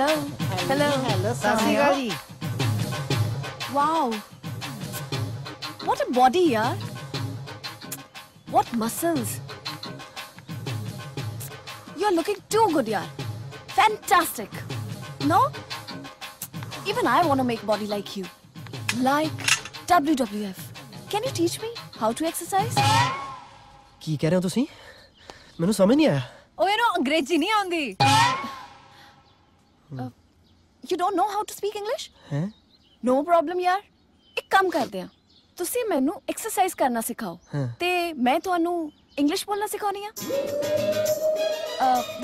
Hello hello hello Sasika ji. Wow, what a body यार, what muscles. You're looking too good यार, fantastic. No, even I want to make body like you, like WWF. Can you teach me how to exercise? की कह रहे हो तुसी? मैंने समझ नहीं आया। ओए नो अंग्रेजी नहीं आंदी। You don't know how to speak English? हैं? No problem यार। एक काम करते हैं। तुसी मैंने exercise करना सिखाओ। ते मैं तो अनु English बोलना सिखाऊंगी यार।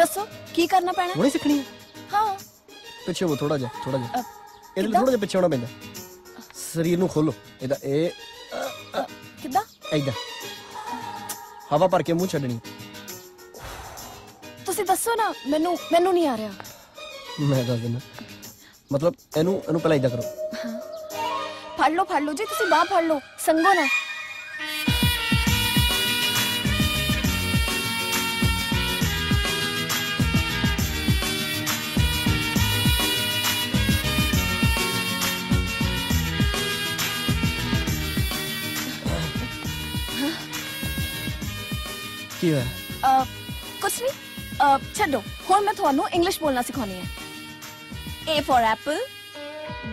दसो की करना पड़ना? वही सीखनी है। हाँ। पीछे वो थोड़ा जा, थोड़ा जा। इधर थोड़ा जा पीछे होना पड़ेगा। शरीर नू खोलो। इधर ए किधर? इधर। हवा पर के मुँह चढ़नी। तुसी दसो ना मैंने नहीं आ रहा। मैं दस देना मतलब एनु एनु पहले इधर करो। हाँ फाड़ लो जी तुसी बाँ फाड़ लो संगो ना। क्यों है? कुछ नहीं छड़ो और मैं थोड़ा इंग्लिश बोलना सिखानी है। A for apple,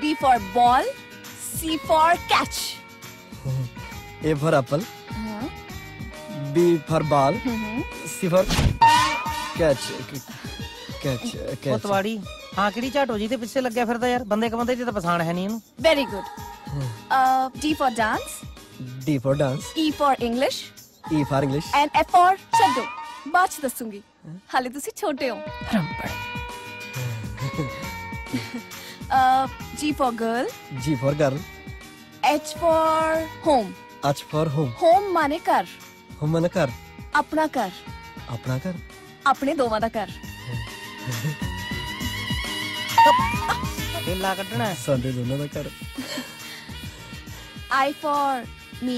B for ball, C for catch. A for apple, B for ball, C for catch. Catch. पतवाड़ी, हाँ किरी चाट हो जी तो पिछले लग गया फिर तो यार बंदे का बंदे जी तो पसंद है नहीं ना? Very good. D for dance. D for dance. E for English. E for English. And F for चड्डो. बाँच दसूंगी. हाले तुसी छोटे हो. रंपर. G for girl. G for girl. H for home. H for home. Home माने कर. Home माने कर. अपना कर. अपना कर. अपने दो माता कर. दिल लागतना है. सारे दोनों माता कर. I for me.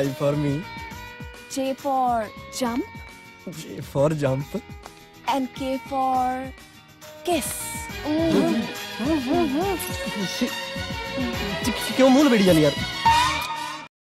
I for me. J for jump. J for jump. And K for kiss. क्यों मूल बेड़ी जानी यार